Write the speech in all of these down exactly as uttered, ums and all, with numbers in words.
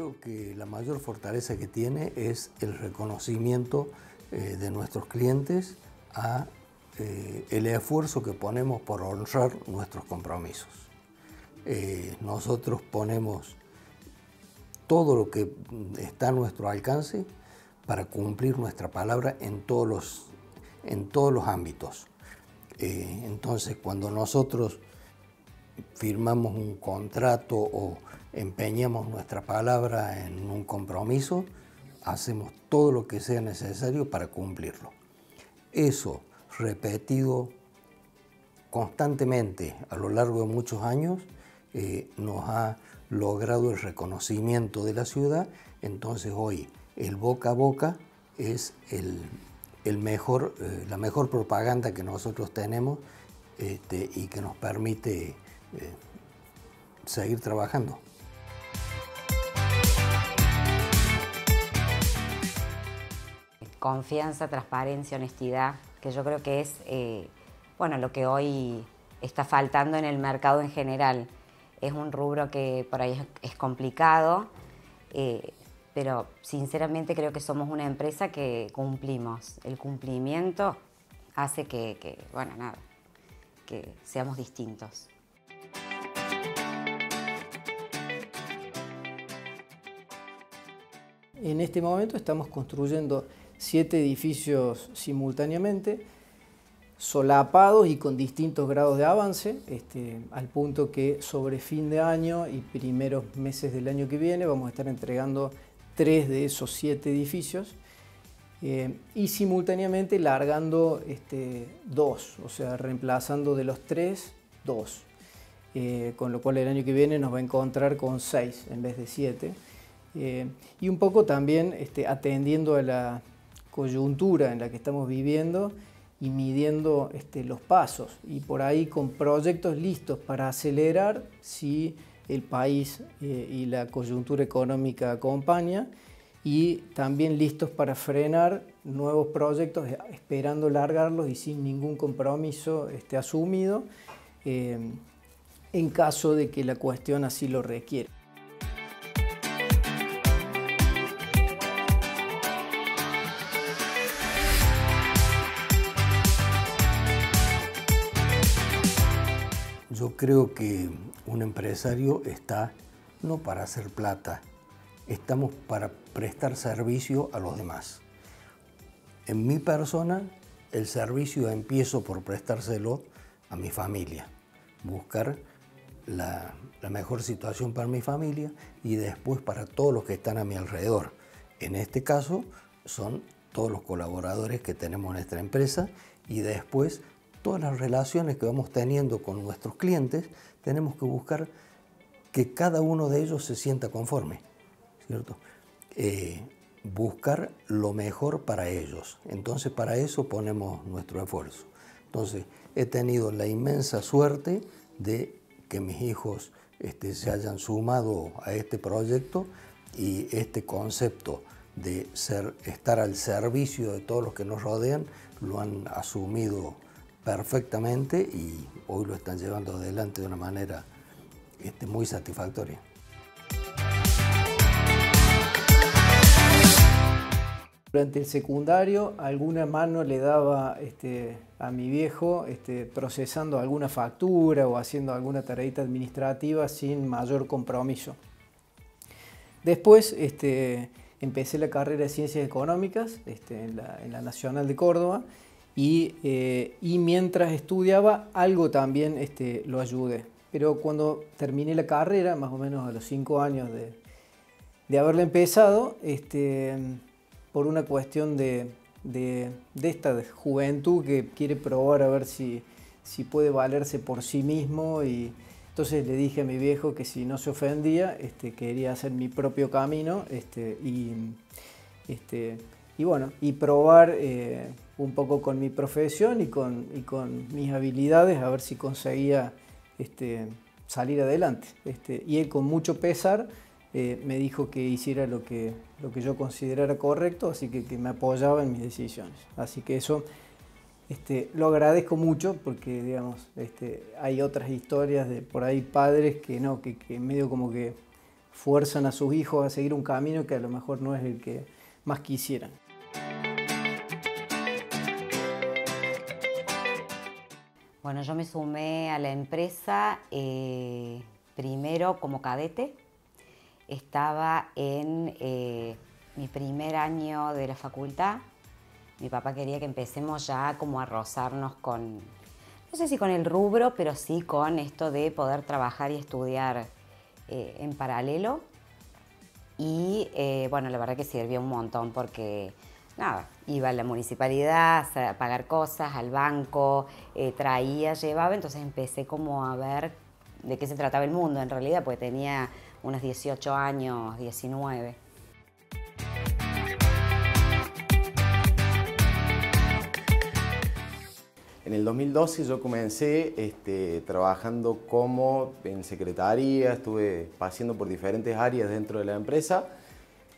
creo que la mayor fortaleza que tiene es el reconocimiento eh, de nuestros clientes a eh, el esfuerzo que ponemos por honrar nuestros compromisos. Eh, nosotros ponemos todo lo que está a nuestro alcance para cumplir nuestra palabra en todos los, en todos los ámbitos. Eh, entonces, cuando nosotros firmamos un contrato o empeñamos nuestra palabra en un compromiso, hacemos todo lo que sea necesario para cumplirlo. Eso, repetido constantemente a lo largo de muchos años, eh, nos ha logrado el reconocimiento de la ciudad. Entonces hoy el boca a boca es el, el mejor, eh, la mejor propaganda que nosotros tenemos este, y que nos permite eh, seguir trabajando. Confianza, transparencia, honestidad, que yo creo que es eh, bueno, lo que hoy está faltando en el mercado en general. Es un rubro que por ahí es complicado, eh, pero sinceramente creo que somos una empresa que cumplimos. El cumplimiento hace que, que, bueno, nada, que seamos distintos. En este momento estamos construyendo siete edificios simultáneamente, solapados y con distintos grados de avance, este, al punto que sobre fin de año y primeros meses del año que viene vamos a estar entregando tres de esos siete edificios eh, y simultáneamente largando este, dos, o sea, reemplazando de los tres, dos. Eh, con lo cual el año que viene nos va a encontrar con seis en vez de siete. Eh, y un poco también este, atendiendo a la coyuntura en la que estamos viviendo y midiendo este, los pasos, y por ahí con proyectos listos para acelerar si el país eh, y la coyuntura económica acompaña, y también listos para frenar nuevos proyectos esperando largarlos y sin ningún compromiso este, asumido eh, en caso de que la cuestión así lo requiera. Yo creo que un empresario está no para hacer plata, estamos para prestar servicio a los demás. En mi persona, el servicio empiezo por prestárselo a mi familia, buscar la, la mejor situación para mi familia y después para todos los que están a mi alrededor. En este caso, son todos los colaboradores que tenemos en nuestra empresa, y después todas las relaciones que vamos teniendo con nuestros clientes, tenemos que buscar que cada uno de ellos se sienta conforme, ¿cierto? Eh, buscar lo mejor para ellos. Entonces, para eso ponemos nuestro esfuerzo. Entonces, he tenido la inmensa suerte de que mis hijos este, se hayan sumado a este proyecto, y este concepto de ser, estar al servicio de todos los que nos rodean lo han asumido perfectamente, y hoy lo están llevando adelante de una manera este, muy satisfactoria. Durante el secundario alguna mano le daba este, a mi viejo este, procesando alguna factura o haciendo alguna tareita administrativa sin mayor compromiso. Después este, empecé la carrera de Ciencias Económicas este, en, la, en la Nacional de Córdoba. Y, eh, y mientras estudiaba, algo también este, lo ayudé. Pero cuando terminé la carrera, más o menos a los cinco años de, de haberla empezado, este, por una cuestión de, de, de esta juventud que quiere probar a ver si, si puede valerse por sí mismo, y entonces le dije a mi viejo que si no se ofendía, este, quería hacer mi propio camino este, y, este, y, bueno, y probar eh, un poco con mi profesión y con, y con mis habilidades, a ver si conseguía este, salir adelante. Este, y él, con mucho pesar, eh, me dijo que hiciera lo que, lo que yo considerara correcto, así que, que me apoyaba en mis decisiones. Así que eso este, lo agradezco mucho, porque digamos, este, hay otras historias de por ahí padres que no, que, que medio como que fuerzan a sus hijos a seguir un camino que a lo mejor no es el que más quisieran. Bueno, yo me sumé a la empresa eh, primero como cadete. Estaba en eh, mi primer año de la facultad. Mi papá quería que empecemos ya como a rozarnos con, no sé si con el rubro, pero sí con esto de poder trabajar y estudiar eh, en paralelo. Y eh, bueno, la verdad que sirvió un montón porque nada, iba a la municipalidad a pagar cosas, al banco, eh, traía, llevaba, entonces empecé como a ver de qué se trataba el mundo en realidad, porque tenía unos dieciocho años, diecinueve. En el dos mil doce yo comencé este, trabajando como en secretaría, estuve pasando por diferentes áreas dentro de la empresa.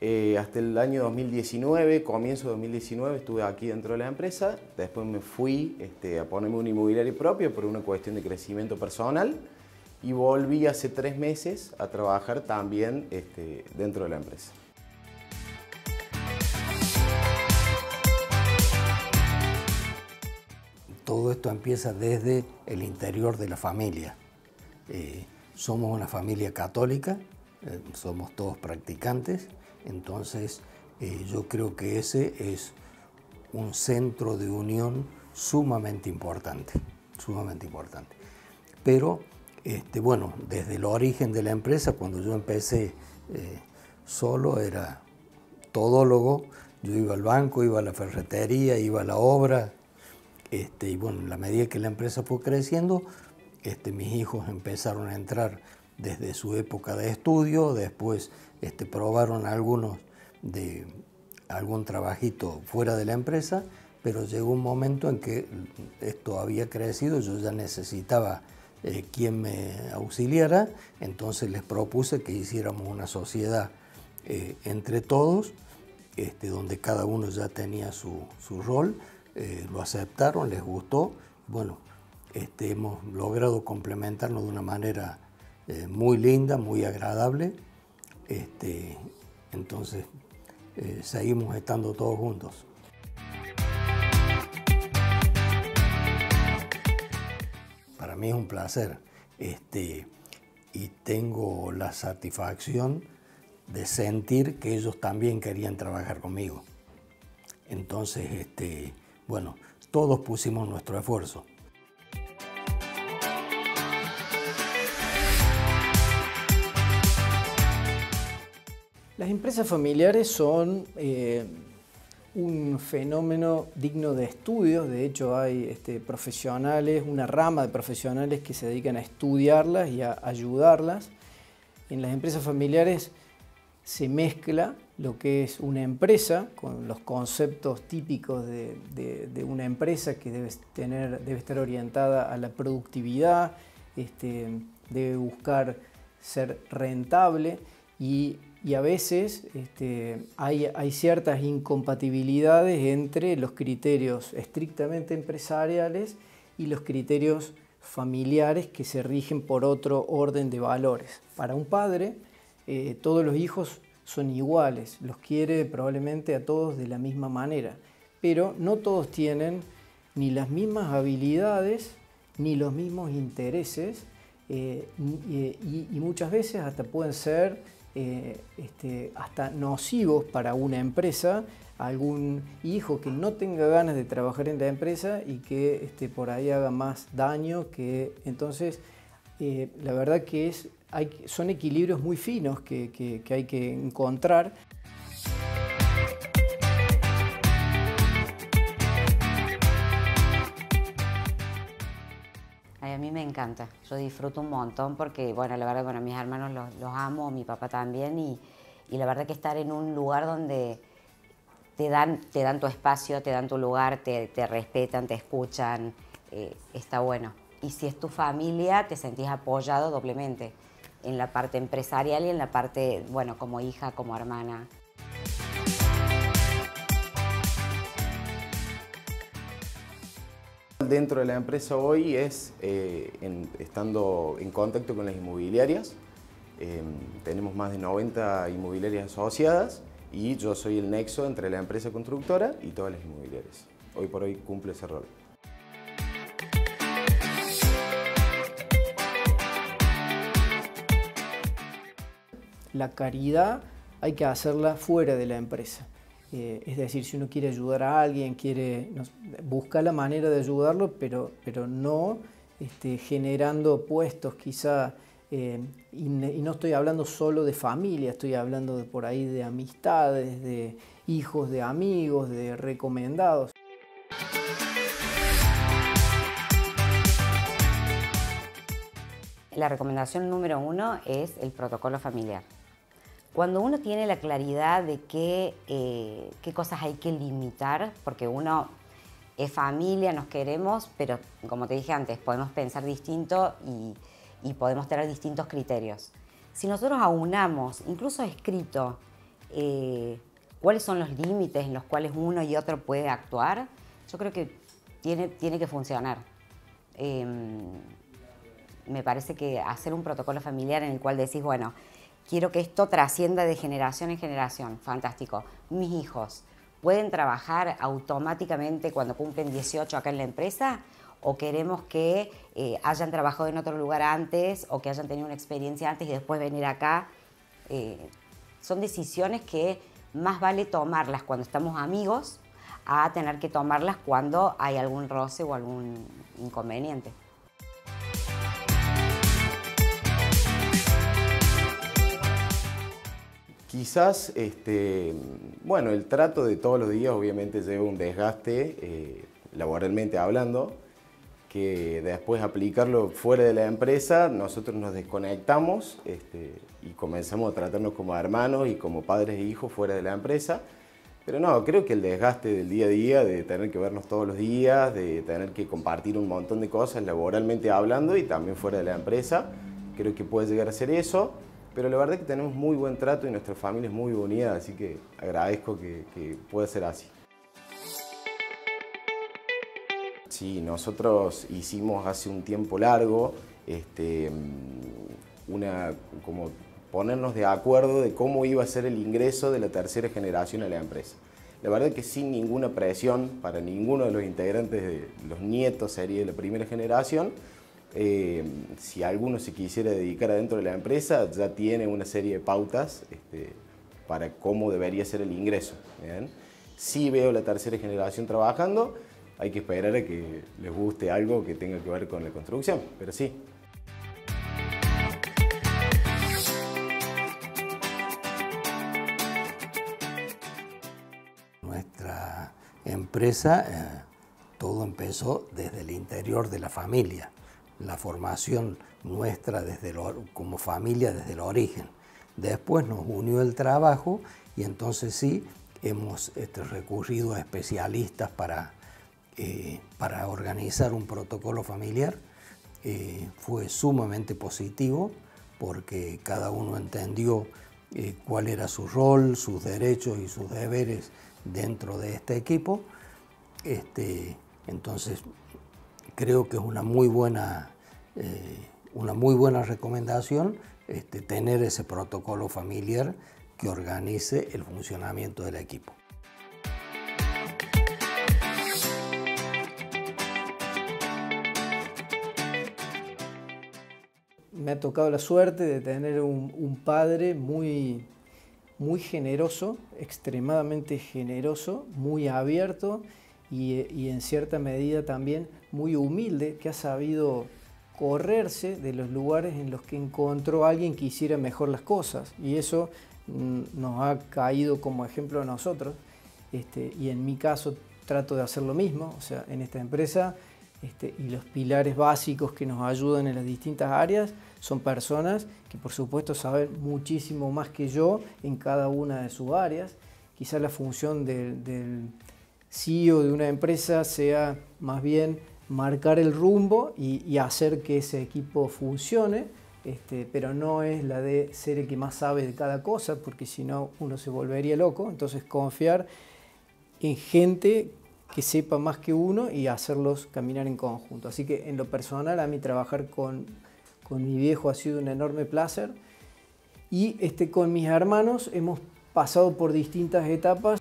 Eh, hasta el año dos mil diecinueve, comienzo de dos mil diecinueve, estuve aquí dentro de la empresa. Después me fui este, a ponerme un inmobiliario propio por una cuestión de crecimiento personal y volví hace tres meses a trabajar también este, dentro de la empresa. Todo esto empieza desde el interior de la familia. Eh, somos una familia católica, eh, somos todos practicantes. Entonces, eh, yo creo que ese es un centro de unión sumamente importante, sumamente importante. Pero, este, bueno, desde el origen de la empresa, cuando yo empecé eh, solo, era todólogo, yo iba al banco, iba a la ferretería, iba a la obra, este, y bueno, en la medida que la empresa fue creciendo, este, mis hijos empezaron a entrar desde su época de estudio, después este, probaron algunos de algún trabajito fuera de la empresa, pero llegó un momento en que esto había crecido, yo ya necesitaba eh, quien me auxiliara, entonces les propuse que hiciéramos una sociedad eh, entre todos, este, donde cada uno ya tenía su, su rol, eh, lo aceptaron, les gustó, bueno, este, hemos logrado complementarnos de una manera Eh, muy linda, muy agradable, este, entonces eh, seguimos estando todos juntos. Para mí es un placer este, y tengo la satisfacción de sentir que ellos también querían trabajar conmigo. Entonces, este, bueno, todos pusimos nuestro esfuerzo. Las empresas familiares son eh, un fenómeno digno de estudios, de hecho hay este, profesionales, una rama de profesionales que se dedican a estudiarlas y a ayudarlas. En las empresas familiares se mezcla lo que es una empresa con los conceptos típicos de, de, de una empresa que debe, tener, debe estar orientada a la productividad, este, debe buscar ser rentable y Y a veces este, hay, hay ciertas incompatibilidades entre los criterios estrictamente empresariales y los criterios familiares que se rigen por otro orden de valores. Para un padre, eh, todos los hijos son iguales, los quiere probablemente a todos de la misma manera, pero no todos tienen ni las mismas habilidades ni los mismos intereses eh, y, y muchas veces hasta pueden ser Eh, este, hasta nocivos para una empresa, algún hijo que no tenga ganas de trabajar en la empresa y que este, por ahí haga más daño que... Entonces, eh, la verdad que es, hay, son equilibrios muy finos que, que, que hay que encontrar. A mí me encanta, yo disfruto un montón porque, bueno, la verdad, bueno, mis hermanos los, los amo, mi papá también y, y la verdad que estar en un lugar donde te dan, te dan tu espacio, te dan tu lugar, te, te respetan, te escuchan, eh, está bueno. Y si es tu familia, te sentís apoyado doblemente en la parte empresarial y en la parte, bueno, como hija, como hermana. Dentro de la empresa hoy es eh, en, estando en contacto con las inmobiliarias, Eh, tenemos más de noventa inmobiliarias asociadas y yo soy el nexo entre la empresa constructora y todas las inmobiliarias. Hoy por hoy cumple ese rol. La caridad hay que hacerla fuera de la empresa. Eh, es decir, si uno quiere ayudar a alguien, quiere, no, busca la manera de ayudarlo, pero, pero no este, generando puestos quizá, eh, y, y no estoy hablando solo de familia, estoy hablando de, por ahí de amistades, de hijos de amigos, de recomendados. La recomendación número uno es el protocolo familiar. Cuando uno tiene la claridad de qué, eh, qué cosas hay que limitar, porque uno es familia, nos queremos, pero como te dije antes, podemos pensar distinto y, y podemos tener distintos criterios. Si nosotros aunamos, incluso escrito, eh, cuáles son los límites en los cuales uno y otro puede actuar, yo creo que tiene, tiene que funcionar. Eh, me parece que hacer un protocolo familiar en el cual decís, bueno, quiero que esto trascienda de generación en generación. Fantástico. Mis hijos pueden trabajar automáticamente cuando cumplen dieciocho acá en la empresa, o queremos que eh, hayan trabajado en otro lugar antes o que hayan tenido una experiencia antes y después venir acá. Eh, son decisiones que más vale tomarlas cuando estamos amigos a tener que tomarlas cuando hay algún roce o algún inconveniente. Quizás, este, bueno, el trato de todos los días obviamente lleva un desgaste, eh, laboralmente hablando, que después aplicarlo fuera de la empresa, nosotros nos desconectamos este, y comenzamos a tratarnos como hermanos y como padres e hijos fuera de la empresa. Pero no, creo que el desgaste del día a día, de tener que vernos todos los días, de tener que compartir un montón de cosas laboralmente hablando y también fuera de la empresa, creo que puede llegar a ser eso. Pero la verdad es que tenemos muy buen trato y nuestra familia es muy unida, así que agradezco que, que pueda ser así. Sí, nosotros hicimos hace un tiempo largo este, una, como ponernos de acuerdo de cómo iba a ser el ingreso de la tercera generación a la empresa. La verdad es que sin ninguna presión para ninguno de los integrantes, de los nietos sería de la primera generación. Eh, si alguno se quisiera dedicar adentro de la empresa, ya tiene una serie de pautas este, para cómo debería ser el ingreso. ¿Bien? Si veo la tercera generación trabajando, hay que esperar a que les guste algo que tenga que ver con la construcción, pero sí. Nuestra empresa, eh, todo empezó desde el interior de la familia. La formación nuestra desde el, como familia desde el origen. Después nos unió el trabajo y entonces sí, hemos este, recurrido a especialistas para, eh, para organizar un protocolo familiar. Eh, fue sumamente positivo porque cada uno entendió eh, cuál era su rol, sus derechos y sus deberes dentro de este equipo. Este, entonces, creo que es una muy buena, eh, una muy buena recomendación este, tener ese protocolo familiar que organice el funcionamiento del equipo. Me ha tocado la suerte de tener un, un padre muy, muy generoso, extremadamente generoso, muy abierto. Y, y en cierta medida también muy humilde, que ha sabido correrse de los lugares en los que encontró a alguien que hiciera mejor las cosas. Y eso nos ha caído como ejemplo a nosotros. Este, y en mi caso trato de hacer lo mismo, o sea, en esta empresa. Este, y los pilares básicos que nos ayudan en las distintas áreas son personas que por supuesto saben muchísimo más que yo en cada una de sus áreas. Quizá la función del... del C E O de una empresa sea más bien marcar el rumbo y, y hacer que ese equipo funcione, este, pero no es la de ser el que más sabe de cada cosa, porque si no uno se volvería loco. Entonces confiar en gente que sepa más que uno y hacerlos caminar en conjunto. Así que en lo personal a mí trabajar con, con mi viejo ha sido un enorme placer. y este, con mis hermanos hemos pasado por distintas etapas.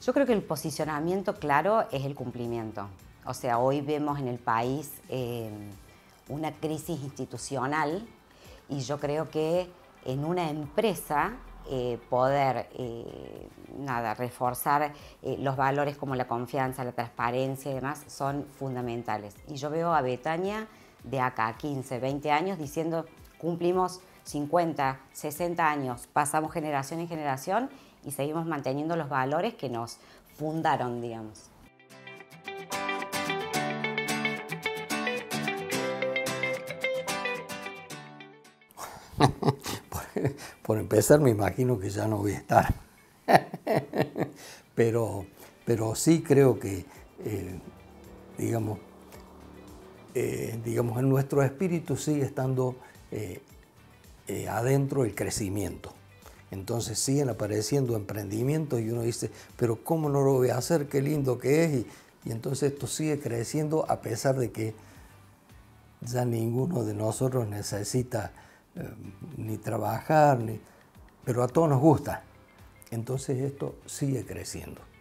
Yo creo que el posicionamiento claro es el cumplimiento. O sea, hoy vemos en el país eh, una crisis institucional y yo creo que en una empresa eh, poder eh, nada, reforzar eh, los valores como la confianza, la transparencia y demás son fundamentales. Y yo veo a Betania de acá a quince, veinte años diciendo cumplimos cincuenta, sesenta años, pasamos generación en generación y seguimos manteniendo los valores que nos fundaron, digamos. por, por empezar, me imagino que ya no voy a estar. pero, pero sí creo que, eh, digamos, eh, digamos, en nuestro espíritu sigue estando eh, eh, adentro el crecimiento. Entonces siguen apareciendo emprendimientos y uno dice, pero ¿cómo no lo voy a hacer? Qué lindo que es. Y, y entonces esto sigue creciendo a pesar de que ya ninguno de nosotros necesita eh, ni trabajar, ni... pero a todos nos gusta. Entonces esto sigue creciendo.